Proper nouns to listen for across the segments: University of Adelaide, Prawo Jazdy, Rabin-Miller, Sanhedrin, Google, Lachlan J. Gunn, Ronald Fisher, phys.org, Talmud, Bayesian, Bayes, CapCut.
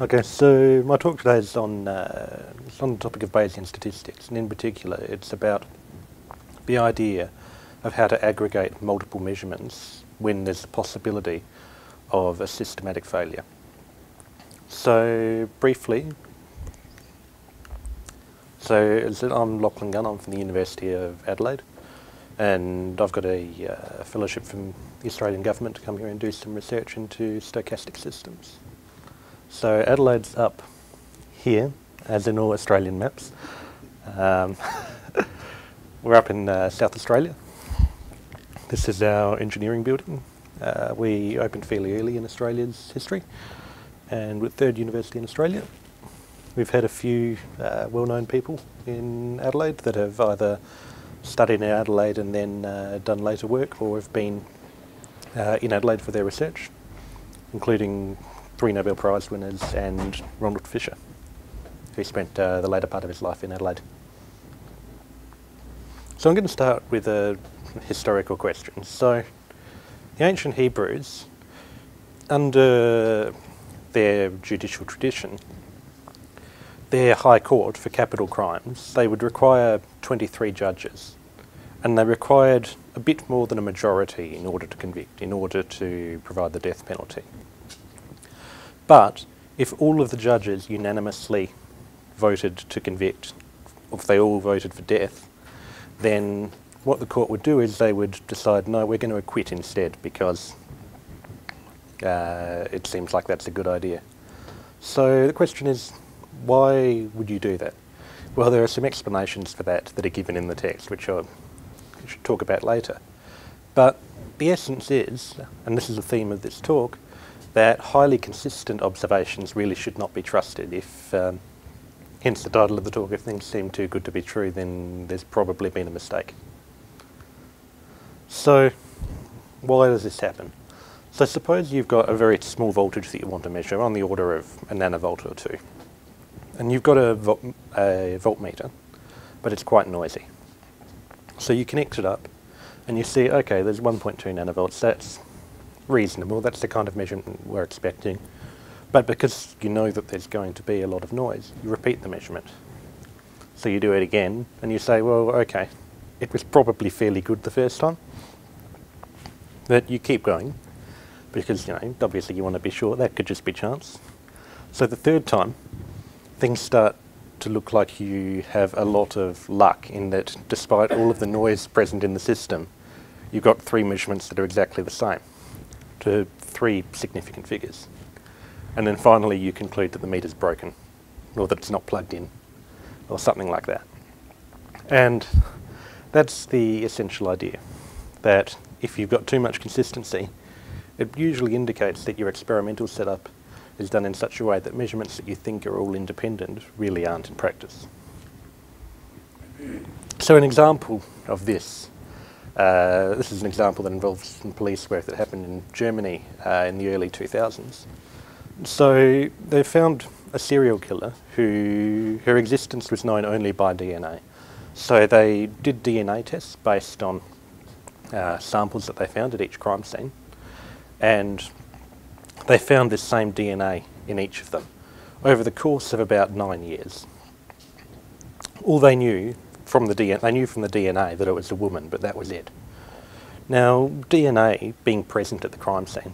Okay, so my talk today is on the topic of Bayesian statistics, and in particular it's about the idea of how to aggregate multiple measurements when there's the possibility of a systematic failure. So briefly, I'm Lachlan Gunn, I'm from the University of Adelaide, and I've got a fellowship from the Australian government to come here and do some research into stochastic systems. So Adelaide's up here, as in all Australian maps. We're up in South Australia. This is our engineering building. We opened fairly early in Australia's history, and we're the third university in Australia. We've had a few well-known people in Adelaide that have either studied in Adelaide and then done later work, or have been in Adelaide for their research, including 3 Nobel Prize winners and Ronald Fisher, who spent the later part of his life in Adelaide. So I'm going to start with a historical question. So the ancient Hebrews, under their judicial tradition, their high court for capital crimes, they would require 23 judges, and they required a bit more than a majority in order to convict, in order to provide the death penalty. But if all of the judges unanimously voted to convict, or if they all voted for death, then what the court would do is they would decide, no, we're going to acquit instead, because it seems like that's a good idea. So the question is, why would you do that? Well, there are some explanations for that that are given in the text, which I should talk about later. But the essence is, and this is the theme of this talk, that highly consistent observations really should not be trusted. If, hence the title of the talk, if things seem too good to be true, then there's probably been a mistake. So why does this happen? So suppose you've got a very small voltage that you want to measure, on the order of a nanovolt or two, and you've got a voltmeter, but it's quite noisy. So you connect it up, and you see, okay, there's 1.2 nanovolts, that's reasonable, that's the kind of measurement we're expecting. But because you know that there's going to be a lot of noise, you repeat the measurement. So you do it again, and you say, well, okay, it was probably fairly good the first time. But you keep going, because, you know, obviously you want to be sure, that could just be chance. So the third time, things start to look like you have a lot of luck, in that despite all of the noise present in the system, you've got 3 measurements that are exactly the same, to 3 significant figures. And then finally you conclude that the meter's broken, or that it's not plugged in, or something like that. And that's the essential idea, that if you've got too much consistency, it usually indicates that your experimental setup is done in such a way that measurements that you think are all independent really aren't in practice. So an example of this, this is an example that involves some police work that happened in Germany in the early 2000s. So they found a serial killer whose existence was known only by DNA. So they did DNA tests based on samples that they found at each crime scene, and they found this same DNA in each of them over the course of about 9 years. All they knew from the DNA, they knew from the DNA that it was a woman, but that was it. Now, DNA being present at the crime scene,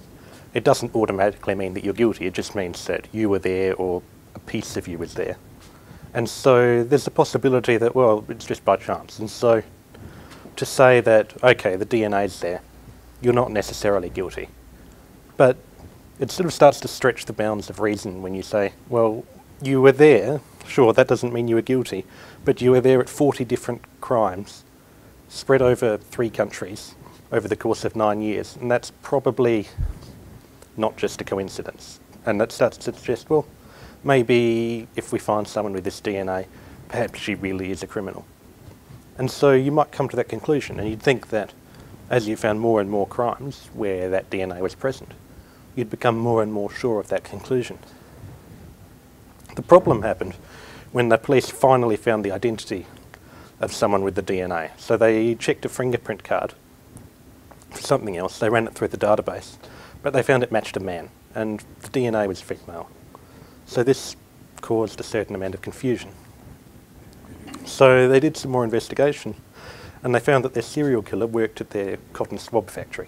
it doesn't automatically mean that you're guilty, it just means that you were there, or a piece of you was there. And so there's the possibility that, well, it's just by chance. And so to say that, okay, the DNA's there, you're not necessarily guilty. But it sort of starts to stretch the bounds of reason when you say, well, you were there, sure, that doesn't mean you were guilty, but you were there at 40 different crimes spread over 3 countries over the course of 9 years, and that's probably not just a coincidence. And that starts to suggest, well, maybe if we find someone with this DNA, perhaps she really is a criminal. And so you might come to that conclusion, and you'd think that as you found more and more crimes where that DNA was present, you'd become more and more sure of that conclusion. The problem happened when the police finally found the identity of someone with the DNA. So they checked a fingerprint card for something else, they ran it through the database, but they found it matched a man, and the DNA was female. So this caused a certain amount of confusion. So they did some more investigation, and they found that their serial killer worked at their cotton swab factory.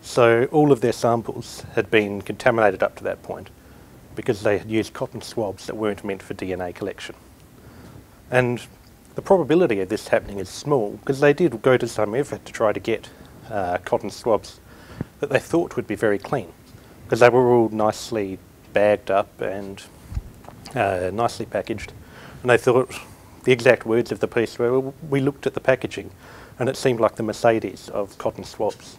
So all of their samples had been contaminated up to that point because they had used cotton swabs that weren't meant for DNA collection. And the probability of this happening is small because they did go to some effort to try to get cotton swabs that they thought would be very clean, because they were all nicely bagged up and nicely packaged, and they thought the exact words of the piece were, "We looked at the packaging and it seemed like the Mercedes of cotton swabs."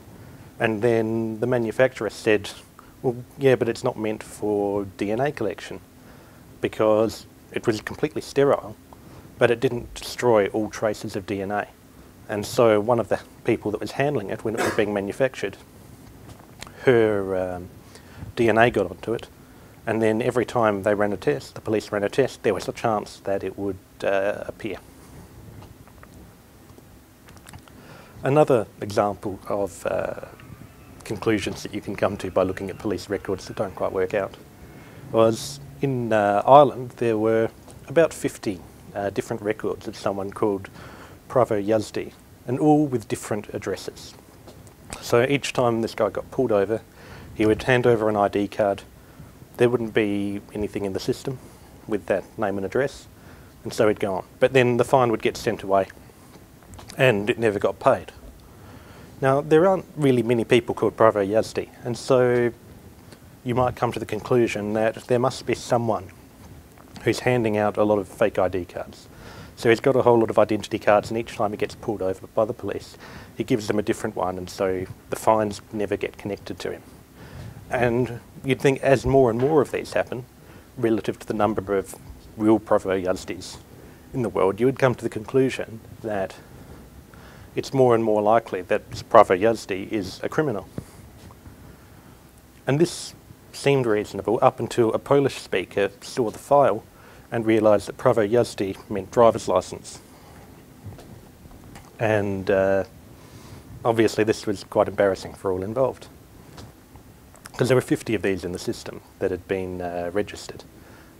And then the manufacturer said, "Well, yeah, but it's not meant for DNA collection because it was completely sterile, but it didn't destroy all traces of DNA." And so one of the people that was handling it when it was being manufactured, her DNA got onto it, and then every time they ran a test, the police ran a test, there was a chance that it would appear. Another example of conclusions that you can come to by looking at police records that don't quite work out was in Ireland. There were about 50 different records of someone called Prawo Jazdy, and all with different addresses. So each time this guy got pulled over, he would hand over an ID card. There wouldn't be anything in the system with that name and address, and so he'd go on. But then the fine would get sent away, and it never got paid. Now, there aren't really many people called Prawo Jazdy, and so you might come to the conclusion that there must be someone who's handing out a lot of fake ID cards. So he's got a whole lot of identity cards, and each time he gets pulled over by the police, he gives them a different one, and so the fines never get connected to him. And you'd think as more and more of these happen, relative to the number of real Prawo Jazdys in the world, you would come to the conclusion that it's more and more likely that Prawo Jazdy is a criminal. And this seemed reasonable up until a Polish speaker saw the file and realised that Prawo Jazdy meant driver's licence. And obviously this was quite embarrassing for all involved, because there were 50 of these in the system that had been registered,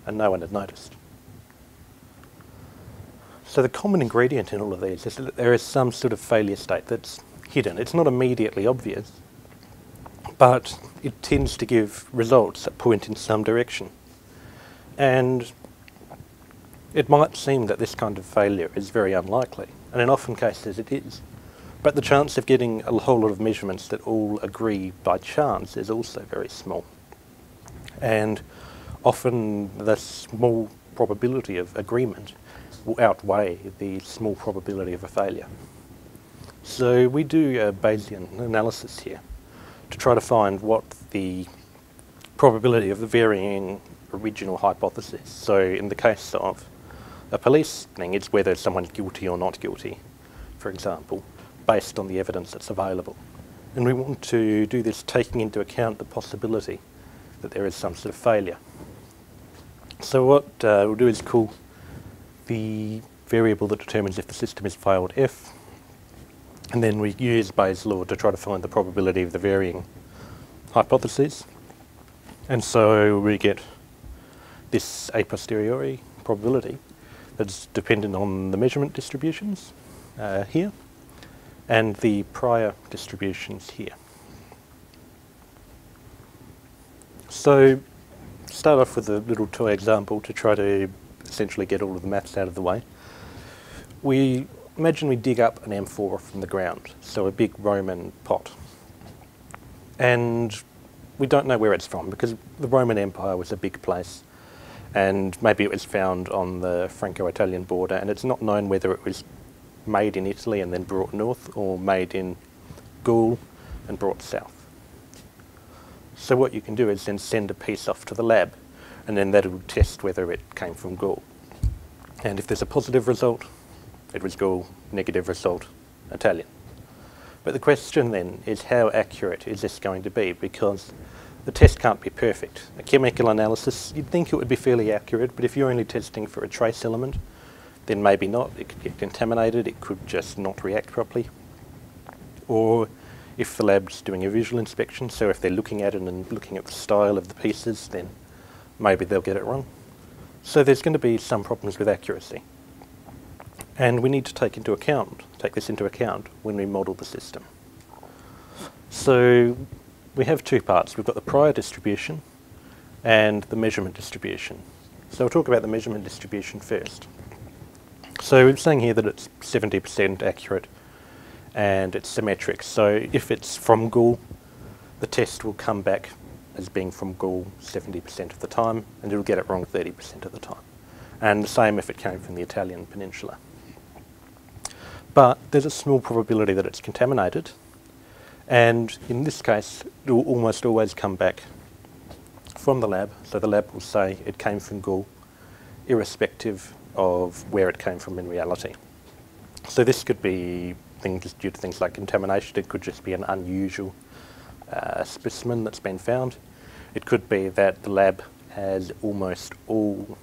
and no one had noticed. So the common ingredient in all of these is that there is some sort of failure state that's hidden. It's not immediately obvious, but it tends to give results that point in some direction. And it might seem that this kind of failure is very unlikely, and in often cases it is. But the chance of getting a whole lot of measurements that all agree by chance is also very small. And often the small probability of agreement will outweigh the small probability of a failure. So we do a Bayesian analysis here to try to find what the probability of the varying original hypothesis. So in the case of a police thing, it's whether someone's guilty or not guilty, for example, based on the evidence that's available. And we want to do this taking into account the possibility that there is some sort of failure. So what we'll do is call the variable that determines if the system is failed F, and then we use Bayes' law to try to find the probability of the varying hypotheses. And so we get this a posteriori probability that's dependent on the measurement distributions here, and the prior distributions here. So start off with a little toy example to try to essentially get all of the maths out of the way. We imagine we dig up an amphora from the ground, so a big Roman pot. And we don't know where it's from because the Roman Empire was a big place, and maybe it was found on the Franco-Italian border, and it's not known whether it was made in Italy and then brought north, or made in Gaul and brought south. So what you can do is then send a piece off to the lab, and then that will test whether it came from Gaul. And if there's a positive result, it was Gaul; negative result, Italian. But the question then is, how accurate is this going to be? Because the test can't be perfect. A chemical analysis, you'd think it would be fairly accurate, but if you're only testing for a trace element, then maybe not. It could get contaminated, it could just not react properly. Or if the lab's doing a visual inspection, so if they're looking at it and looking at the style of the pieces, then maybe they'll get it wrong. So there's going to be some problems with accuracy. And we need to take this into account when we model the system. So we have two parts. We've got the prior distribution and the measurement distribution. So we'll talk about the measurement distribution first. So we're saying here that it's 70% accurate and it's symmetric. So if it's from Gool, the test will come back as being from Gool 70% of the time, and it'll get it wrong 30% of the time. And the same if it came from the Italian peninsula. But there's a small probability that it's contaminated, and in this case it will almost always come back from the lab, so the lab will say it came from Gool, irrespective of where it came from in reality. So this could be things due to things like contamination, it could just be an unusual specimen that's been found. It could be that the lab has almost all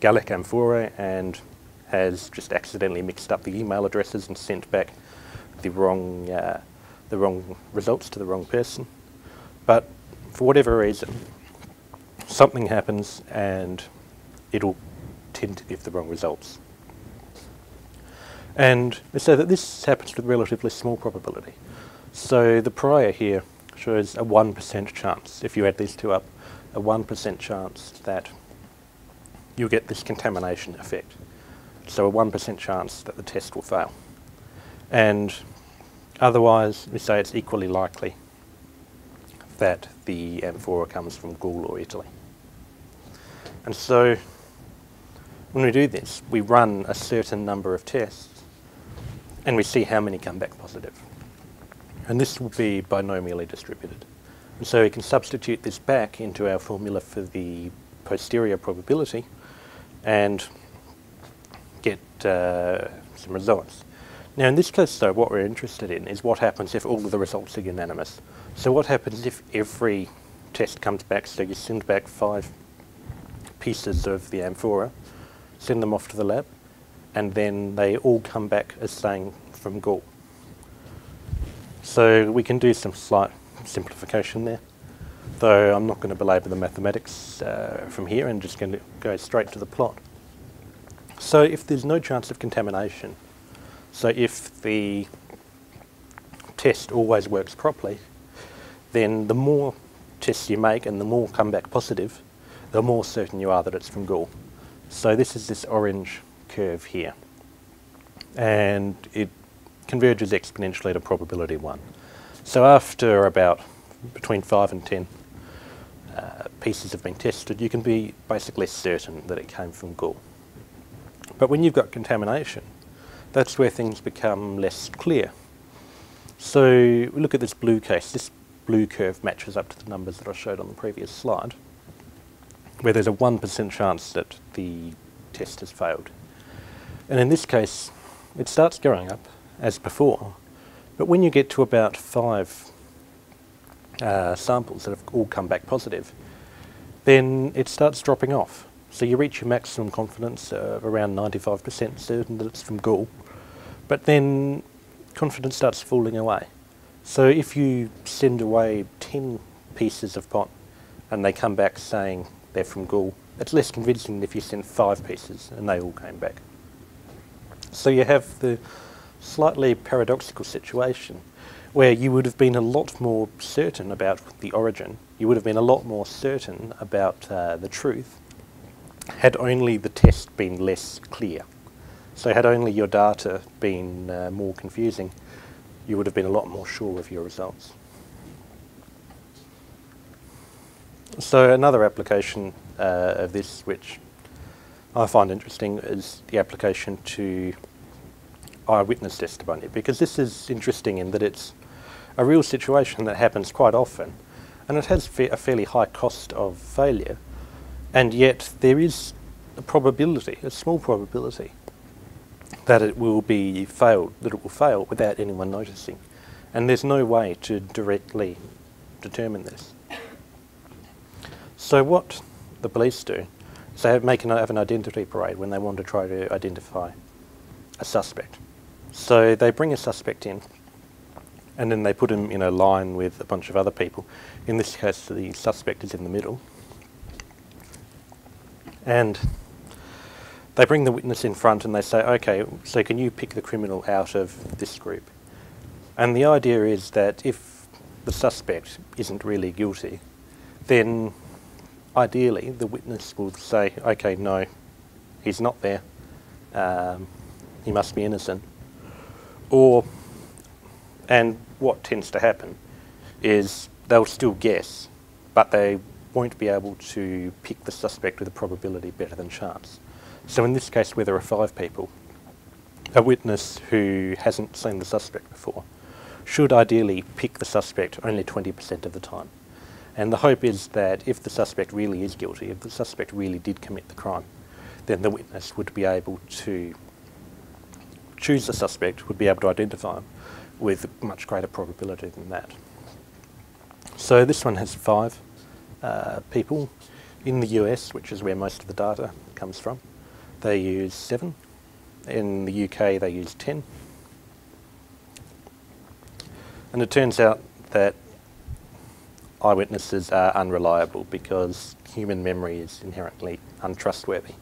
Gallic amphorae and has just accidentally mixed up the email addresses and sent back the wrong results to the wrong person. But for whatever reason, something happens and it'll tend to give the wrong results. And so that this happens with relatively small probability. So the prior here shows a 1% chance, if you add these two up, a 1% chance that you'll get this contamination effect. So a 1% chance that the test will fail. And otherwise, we say it's equally likely that the amphora comes from Gool or Italy. And so when we do this, we run a certain number of tests and we see how many come back positive. And this will be binomially distributed. And so we can substitute this back into our formula for the posterior probability and get some results. Now in this case though, what we're interested in is what happens if all of the results are unanimous. So what happens if every test comes back, so you send back 5 pieces of the amphora, send them off to the lab, and then they all come back as saying from Gool. So we can do some slight simplification there, though I'm not going to belabor the mathematics from here and just going to go straight to the plot. So if there's no chance of contamination, so if the test always works properly, then the more tests you make and the more come back positive, the more certain you are that it's from Gool. So this is this orange curve here, and it converges exponentially to probability 1. So after about between 5 and 10 pieces have been tested, you can be basically certain that it came from Gool. But when you've got contamination, that's where things become less clear. So we look at this blue case. This blue curve matches up to the numbers that I showed on the previous slide, where there's a 1% chance that the test has failed. And in this case, it starts going up as before, but when you get to about 5 samples that have all come back positive, then it starts dropping off. So you reach your maximum confidence of around 95% certain that it's from Gool, but then confidence starts falling away. So if you send away 10 pieces of pot and they come back saying they're from Gool, it's less convincing than if you send 5 pieces and they all came back. So you have the slightly paradoxical situation where you would have been a lot more certain about the origin, you would have been a lot more certain about the truth, had only the test been less clear. So had only your data been more confusing, you would have been a lot more sure of your results. So another application of this, which I find interesting, is the application to eyewitness testimony, because this is interesting in that it's a real situation that happens quite often and it has a fairly high cost of failure, and yet there is a probability, a small probability, that it will be failed, that it will fail without anyone noticing, and there's no way to directly determine this. So what the police do is they have an identity parade when they want to try to identify a suspect. So they bring a suspect in and then they put him in a line with a bunch of other people. In this case, the suspect is in the middle. And they bring the witness in front and they say, okay, so can you pick the criminal out of this group? And the idea is that if the suspect isn't really guilty, then ideally the witness will say, okay, no, he's not there, he must be innocent. And what tends to happen is they'll still guess, but they won't be able to pick the suspect with a probability better than chance. So in this case where there are 5 people, a witness who hasn't seen the suspect before should ideally pick the suspect only 20% of the time. And the hope is that if the suspect really is guilty, if the suspect really did commit the crime, then the witness would be able to choose the suspect, would be able to identify him with much greater probability than that. So this one has 5 people. In the US, which is where most of the data comes from, they use 7. In the UK, they use 10. And it turns out that eyewitnesses are unreliable because human memory is inherently untrustworthy.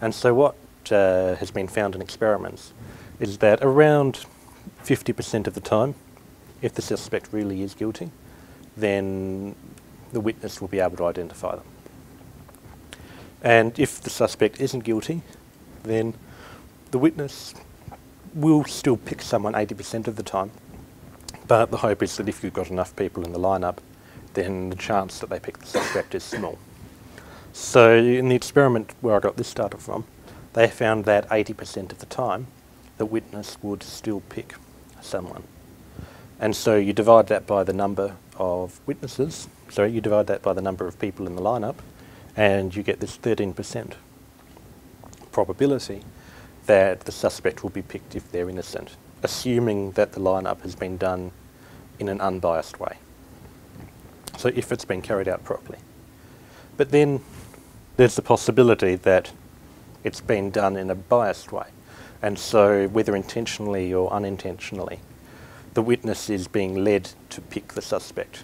And so what has been found in experiments is that around 50% of the time, if the suspect really is guilty, then the witness will be able to identify them. And if the suspect isn't guilty, then the witness will still pick someone 80% of the time. But the hope is that if you've got enough people in the lineup, then the chance that they pick the suspect is small. So in the experiment where I got this data from, they found that 80% of the time, the witness would still pick someone. And so you divide that by the number of witnesses, sorry, you divide that by the number of people in the lineup, and you get this 13% probability that the suspect will be picked if they're innocent, assuming that the lineup has been done in an unbiased way. So if it's been carried out properly. But then there's the possibility that it's been done in a biased way. And so whether intentionally or unintentionally, the witness is being led to pick the suspect.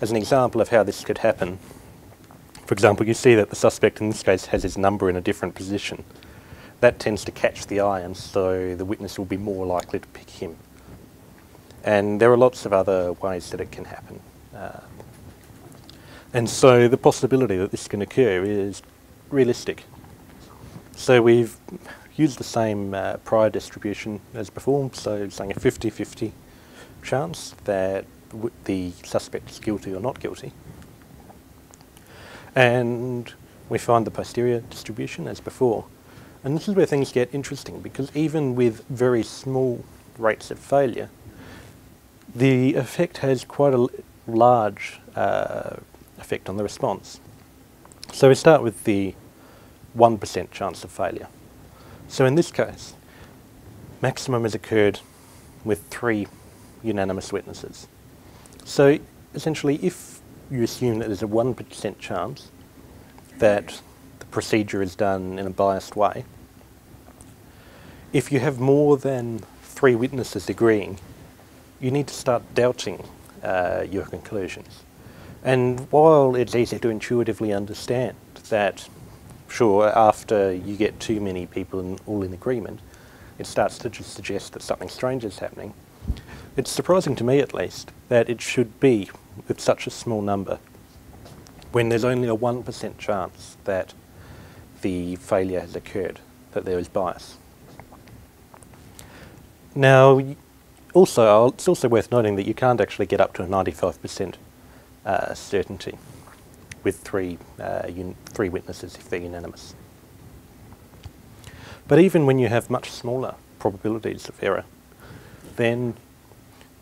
As an example of how this could happen, for example, you see that the suspect in this case has his number in a different position. That tends to catch the eye, and so the witness will be more likely to pick him. And there are lots of other ways that it can happen. And so the possibility that this can occur is realistic. So we've used the same prior distribution as before, so saying a 50-50 chance that the suspect is guilty or not guilty. And we find the posterior distribution as before. And this is where things get interesting, because even with very small rates of failure, the effect has quite a large effect on the response. So we start with the 1% chance of failure. So in this case, maximum has occurred with 3 unanimous witnesses. So essentially, if you assume that there's a 1% chance that the procedure is done in a biased way, if you have more than 3 witnesses agreeing, you need to start doubting your conclusions. And while it's easy to intuitively understand that, sure, after you get too many people all in agreement, it starts to just suggest that something strange is happening, it's surprising to me at least that it should be with such a small number when there's only a 1% chance that the failure has occurred, that there is bias. Now, also, it's also worth noting that you can't actually get up to a 95% certainty with three witnesses if they're unanimous. But even when you have much smaller probabilities of error, then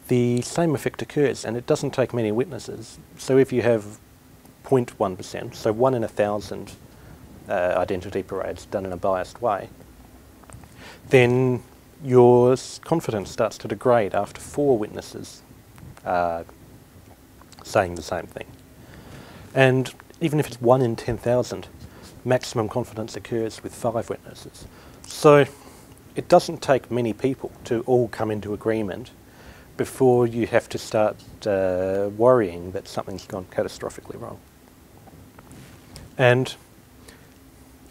the same effect occurs, and it doesn't take many witnesses. So if you have 0.1%, so 1 in 1,000 identity parades done in a biased way, then your confidence starts to degrade after 4 witnesses saying the same thing. And even if it's 1 in 10,000, maximum confidence occurs with 5 witnesses. So it doesn't take many people to all come into agreement before you have to start worrying that something's gone catastrophically wrong. And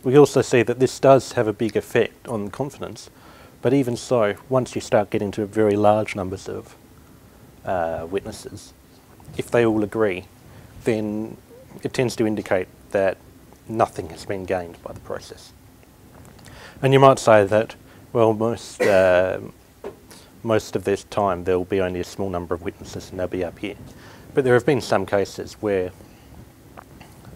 We also see that this does have a big effect on confidence, but even so, once you start getting to very large numbers of witnesses, if they all agree, then it tends to indicate that nothing has been gained by the process. And you might say that, well, most of this time there will be only a small number of witnesses and they'll be up here. But there have been some cases where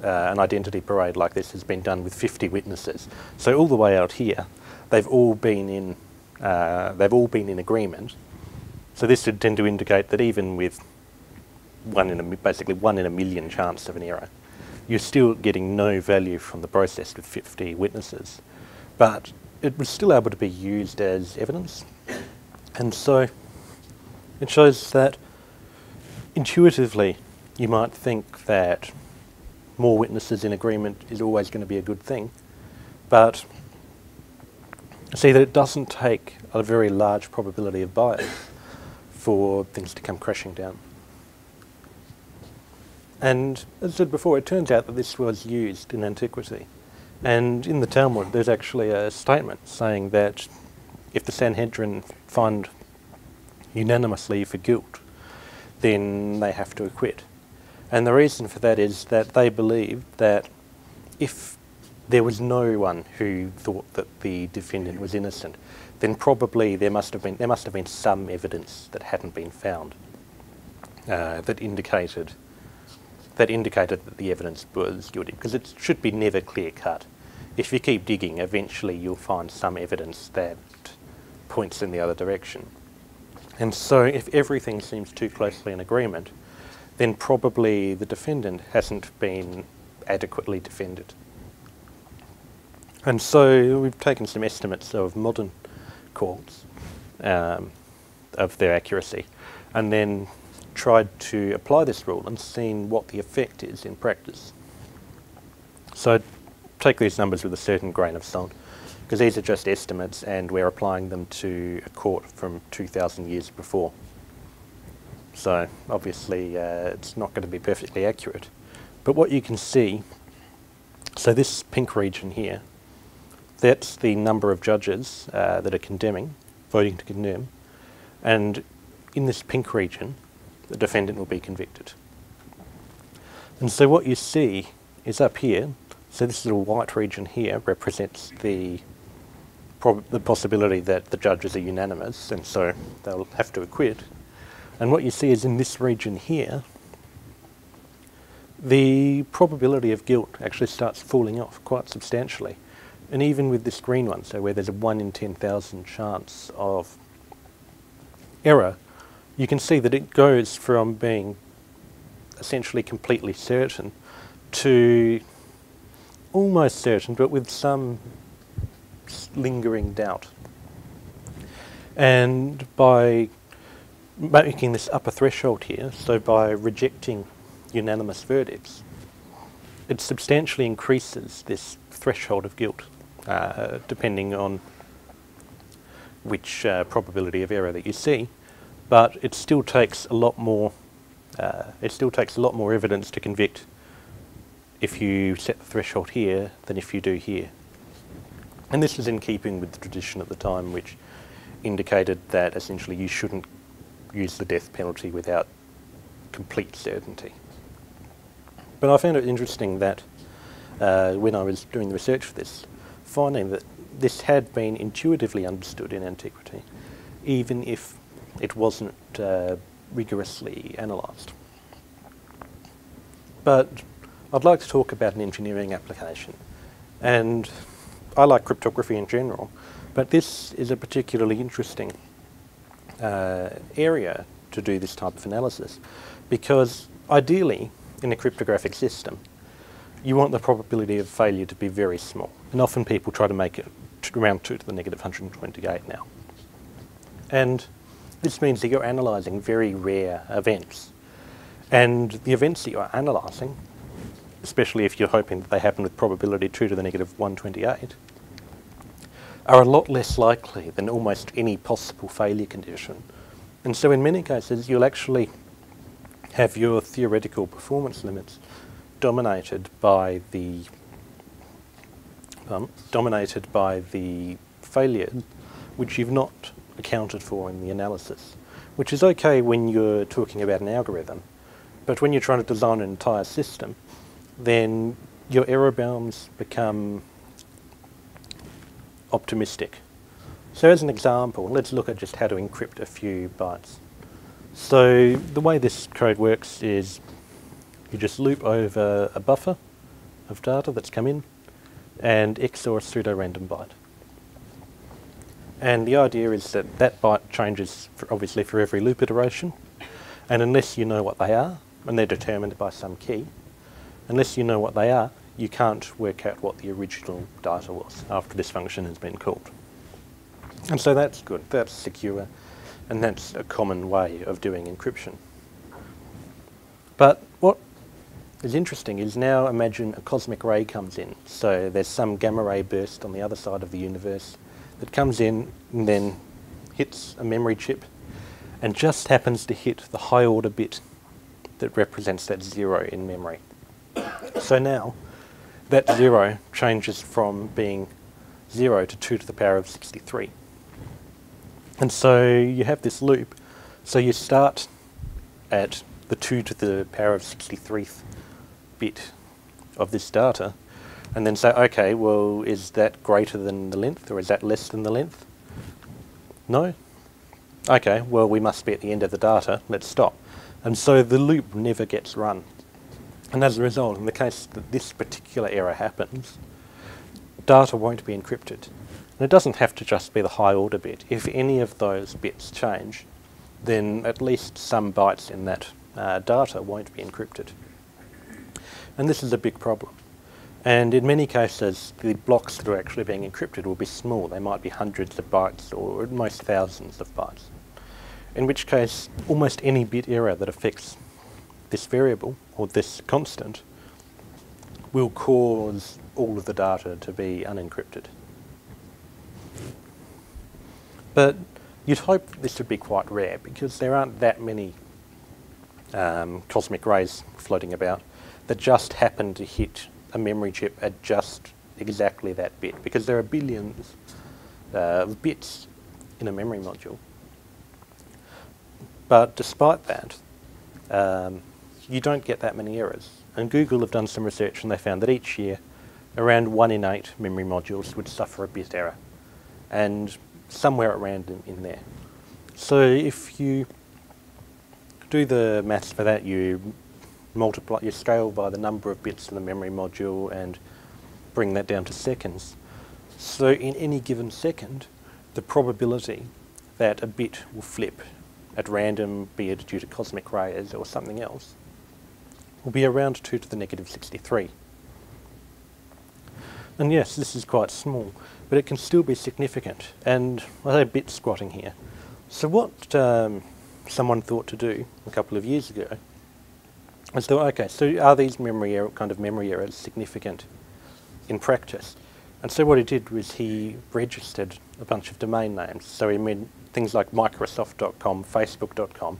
an identity parade like this has been done with 50 witnesses. So all the way out here, they've all been in agreement. So this would tend to indicate that even with basically one in a million chance of an error, you're still getting no value from the process with 50 witnesses. But it was still able to be used as evidence. And so it shows that intuitively you might think that more witnesses in agreement is always going to be a good thing. But see that it doesn't take a very large probability of bias for things to come crashing down. And as I said before, it turns out that this was used in antiquity. And in the Talmud, there's actually a statement saying that if the Sanhedrin find unanimously for guilt, then they have to acquit. And the reason for that is that they believed that if there was no one who thought that the defendant was innocent, then probably there must have been some evidence that hadn't been found that indicated that the evidence was guilty, because it should be never clear-cut. If you keep digging, eventually you'll find some evidence that points in the other direction. And so if everything seems too closely in agreement, then probably the defendant hasn't been adequately defended. And so we've taken some estimates of modern courts, of their accuracy, and then tried to apply this rule and seen what the effect is in practice. So take these numbers with a certain grain of salt, because these are just estimates and we're applying them to a court from 2,000 years before. So obviously it's not going to be perfectly accurate. But what you can see, so this pink region here, that's the number of judges that are condemning, voting to condemn, and in this pink region, the defendant will be convicted. And so what you see is up here, so this little white region here represents the possibility that the judges are unanimous, and so they'll have to acquit. And what you see is in this region here, the probability of guilt actually starts falling off quite substantially. And even with this green one, so where there's a 1 in 10,000 chance of error, you can see that it goes from being essentially completely certain to almost certain, but with some lingering doubt. And by making this upper threshold here, so by rejecting unanimous verdicts, it substantially increases this threshold of guilt, depending on which probability of error that you see. But it still takes a lot more. It still takes a lot more evidence to convict if you set the threshold here than if you do here. And this is in keeping with the tradition at the time, which indicated that essentially you shouldn't use the death penalty without complete certainty. But I found it interesting that when I was doing the research for this, finding that this had been intuitively understood in antiquity, even if it wasn't rigorously analysed. But I'd like to talk about an engineering application. And I like cryptography in general, but this is a particularly interesting area to do this type of analysis, because ideally in a cryptographic system you want the probability of failure to be very small, and often people try to make it round 2 to the negative 128 now. And this means that you're analysing very rare events, and the events that you're analysing, especially if you're hoping that they happen with probability 2 to the negative 128, are a lot less likely than almost any possible failure condition. And so in many cases you'll actually have your theoretical performance limits dominated by the dominated by the failures which you've not accounted for in the analysis, which is okay when you're talking about an algorithm, but when you're trying to design an entire system, then your error bounds become optimistic. So as an example, let's look at just how to encrypt a few bytes. So the way this code works is you just loop over a buffer of data that's come in and XOR a pseudo-random byte. And the idea is that that byte changes, obviously, for every loop iteration. And unless you know what they are, and they're determined by some key, unless you know what they are, you can't work out what the original data was after this function has been called. And so that's good, that's secure, and that's a common way of doing encryption. But what is interesting is now imagine a cosmic ray comes in. So there's some gamma ray burst on the other side of the universe that comes in and then hits a memory chip and just happens to hit the high order bit that represents that zero in memory. So now, that zero changes from being 0 to 2 to the power of 63. And so you have this loop. So you start at the 2 to the power of 63th bit of this data, and then say, okay, well, is that greater than the length, or is that less than the length? No? Okay, well, we must be at the end of the data. Let's stop. And so the loop never gets run. And as a result, in the case that this particular error happens, data won't be encrypted. And it doesn't have to just be the high order bit. If any of those bits change, then at least some bytes in that data won't be encrypted. And this is a big problem. And in many cases, the blocks that are actually being encrypted will be small. They might be hundreds of bytes or at most thousands of bytes. In which case, almost any bit error that affects this variable or this constant will cause all of the data to be unencrypted. But you'd hope that this would be quite rare because there aren't that many cosmic rays floating about that just happen to hit a memory chip at just exactly that bit, because there are billions of bits in a memory module. But despite that, you don't get that many errors. And Google have done some research and they found that each year around 1 in 8 memory modules would suffer a bit error, and somewhere at random in there. So if you do the maths for that, you multiply, you scale by the number of bits in the memory module and bring that down to seconds. So in any given second, the probability that a bit will flip at random, be it due to cosmic rays or something else, will be around 2 to the negative 63. And yes, this is quite small, but it can still be significant. And I say bit squatting here. So what someone thought to do a couple of years ago was thought, okay, so are these kind of memory errors significant in practice? And so what he did was he registered a bunch of domain names. So he made things like Microsoft.com, Facebook.com,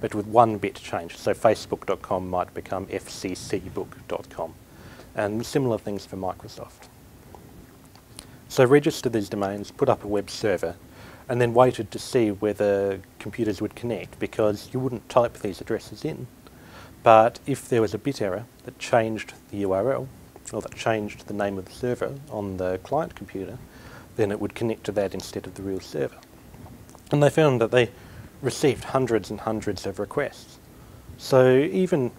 but with one bit changed. So Facebook.com might become FCCbook.com, and similar things for Microsoft. So register these domains, put up a web server, and then waited to see whether computers would connect, because you wouldn't type these addresses in. But if there was a bit error that changed the URL, or that changed the name of the server on the client computer, then it would connect to that instead of the real server. And they found that they received hundreds and hundreds of requests. So even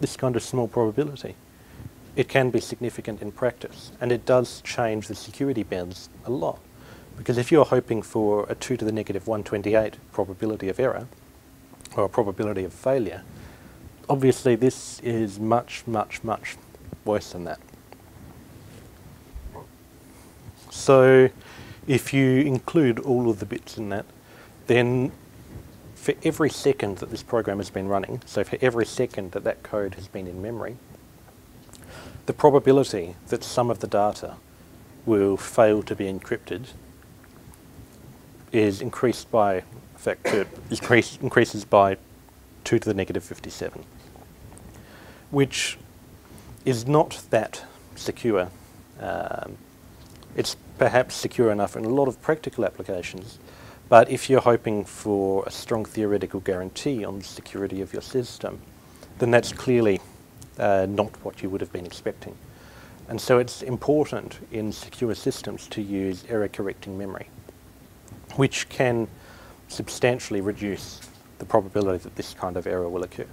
this kind of small probability, it can be significant in practice, and it does change the security bounds a lot, because if you're hoping for a 2 to the negative 128 probability of error, or a probability of failure, obviously this is much, much, much worse than that. So if you include all of the bits in that, then for every second that this program has been running, so for every second that that code has been in memory, the probability that some of the data will fail to be encrypted is increased by factor increases by 2 to the negative 57, which is not that secure It's perhaps secure enough in a lot of practical applications, but if you're hoping for a strong theoretical guarantee on the security of your system, then that's clearly not what you would have been expecting. And so it's important in secure systems to use error-correcting memory, which can substantially reduce the probability that this kind of error will occur.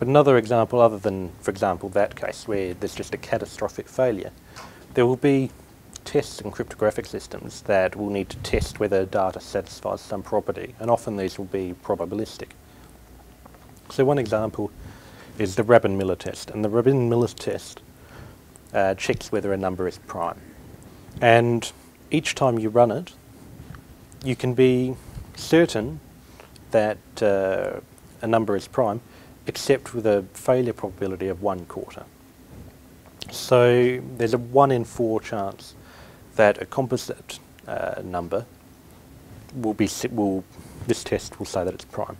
But another example, other than, for example, that case where there's just a catastrophic failure, there will be tests in cryptographic systems that will need to test whether data satisfies some property, and often these will be probabilistic. So one example is the Rabin-Miller test, and the Rabin-Miller test checks whether a number is prime. And each time you run it, you can be certain that a number is prime, except with a failure probability of 1/4. So there's a 1 in 4 chance that a composite number this test will say that it's prime.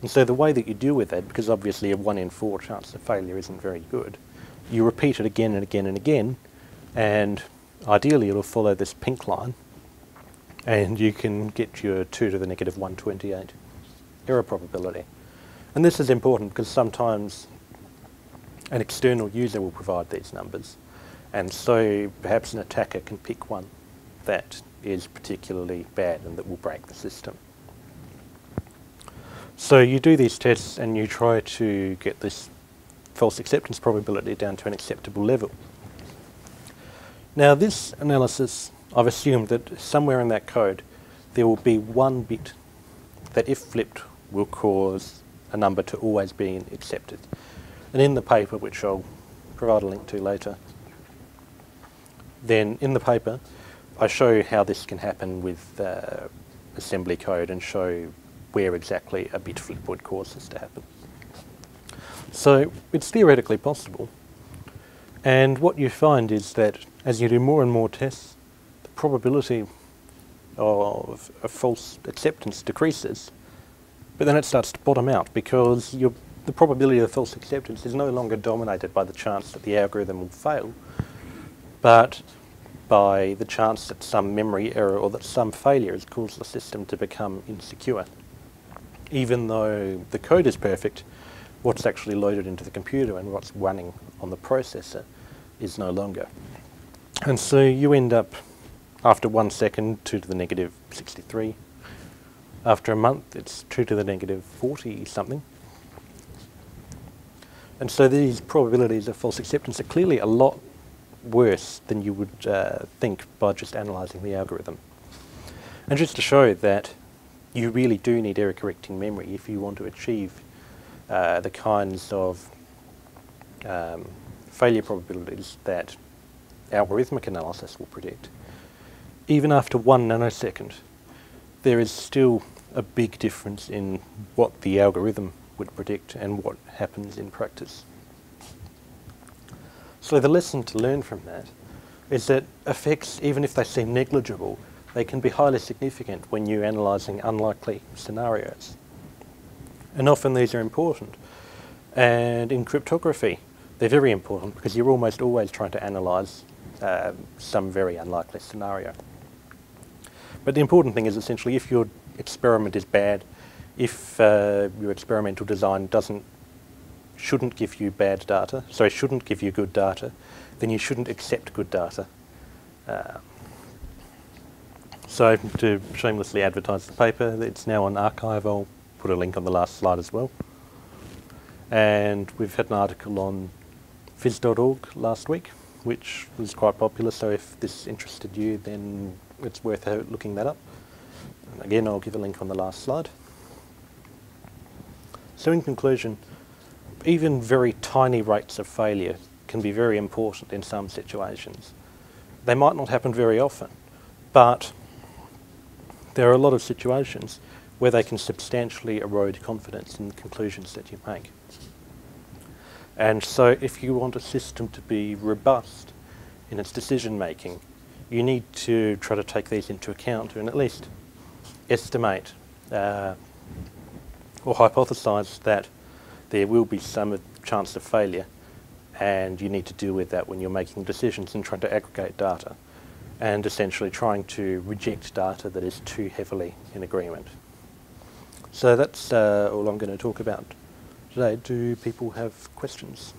And so the way that you deal with that, because obviously a 1 in 4 chance of failure isn't very good, you repeat it again and again and again, and ideally it'll follow this pink line, and you can get your 2⁻⁻128 error probability. And this is important because sometimes an external user will provide these numbers, and so perhaps an attacker can pick one that is particularly bad and that will break the system. So you do these tests and you try to get this false acceptance probability down to an acceptable level. Now this analysis, I've assumed that somewhere in that code there will be one bit that, if flipped, will cause a number to always be accepted. And in the paper, which I'll provide a link to later, then in the paper I show how this can happen with assembly code and show where exactly a bit flip would cause this to happen. So it's theoretically possible, and what you find is that as you do more and more tests, the probability of a false acceptance decreases, but then it starts to bottom out because the probability of false acceptance is no longer dominated by the chance that the algorithm will fail, but by the chance that some memory error or that some failure has caused the system to become insecure. Even though the code is perfect, what's actually loaded into the computer and what's running on the processor is no longer. And so you end up, after 1 second, 2⁻⁵3. After a month, it's 2⁻⁵40 something. And so these probabilities of false acceptance are clearly a lot worse than you would think by just analysing the algorithm. And just to show that you really do need error correcting memory if you want to achieve the kinds of failure probabilities that algorithmic analysis will predict, even after 1 nanosecond, there is still a big difference in what the algorithm would predict and what happens in practice. So the lesson to learn from that is that effects, even if they seem negligible, they can be highly significant when you're analysing unlikely scenarios. And often these are important. And in cryptography, they're very important because you're almost always trying to analyse some very unlikely scenario. But the important thing is essentially if your experiment is bad, if your experimental design shouldn't give you bad data, so it shouldn't give you good data, then you shouldn't accept good data. So to shamelessly advertise the paper, it's now on archive. I'll put a link on the last slide as well. And we've had an article on phys.org last week, which was quite popular, so if this interested you, then it's worth looking that up. And again, I'll give a link on the last slide. So in conclusion, even very tiny rates of failure can be very important in some situations. They might not happen very often, but there are a lot of situations where they can substantially erode confidence in the conclusions that you make. And so if you want a system to be robust in its decision making, you need to try to take these into account and at least estimate or hypothesize that there will be some chance of failure and you need to deal with that when you're making decisions and trying to aggregate data, and essentially trying to reject data that is too heavily in agreement. So that's all I'm going to talk about today. Do people have questions?